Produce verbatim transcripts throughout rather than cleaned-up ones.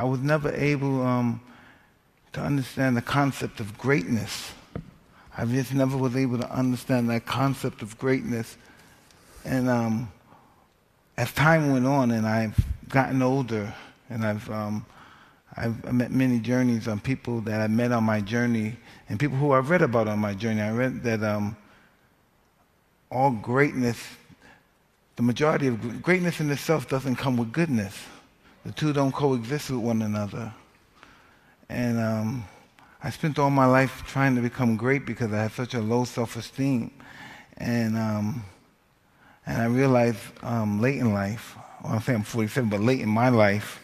I was never able um, to understand the concept of greatness. I just never was able to understand that concept of greatness. And um, as time went on and I've gotten older, and I've, um, I've met many journeys on people that I met on my journey and people who I've read about on my journey. I read that um, all greatness, the majority of greatness in itself doesn't come with goodness. The two don't coexist with one another. And um, I spent all my life trying to become great because I had such a low self-esteem. And, um, and I realized um, late in life, well, I'm saying I'm forty-seven, but late in my life,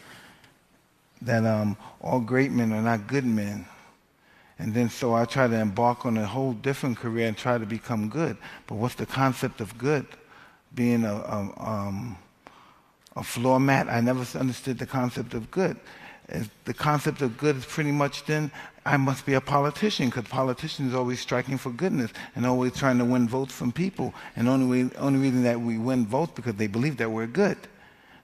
that um, all great men are not good men. And then so I tried to embark on a whole different career and try to become good. But what's the concept of good? Being a, a, um, a floor mat, I never understood the concept of good. If the concept of good is pretty much then I must be a politician, because politicians are always striking for goodness and always trying to win votes from people. And the only, way, only reason that we win votes because they believe that we're good.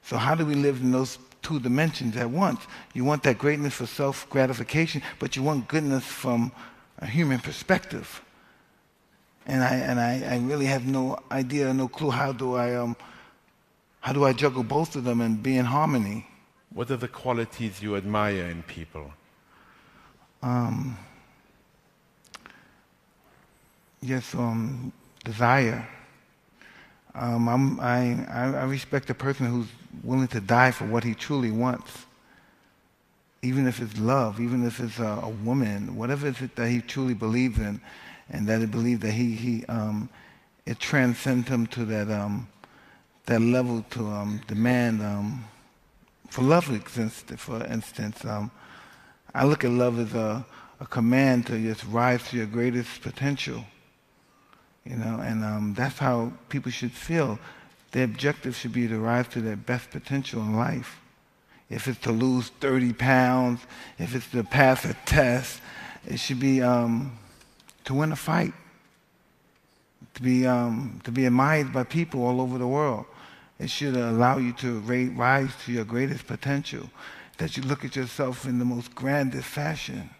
So how do we live in those two dimensions at once? You want that greatness for self-gratification, but you want goodness from a human perspective. And I, and I, I really have no idea, no clue, how do I, um, how do I juggle both of them and be in harmony? What are the qualities you admire in people? Um, yes, um, desire. Um, I'm, I, I respect a person who's willing to die for what he truly wants, even if it's love, even if it's a, a woman, whatever it is that he truly believes in, and that he believes that he, he um, it transcends him to that, um, that level to um, demand, um, for love, for instance. Um, I look at love as a, a command to just rise to your greatest potential. You know, and um, that's how people should feel. Their objective should be to rise to their best potential in life. If it's to lose thirty pounds, if it's to pass a test, it should be um, to win a fight, to be, um, to be admired by people all over the world. It should allow you to rise to your greatest potential, that you look at yourself in the most grandest fashion.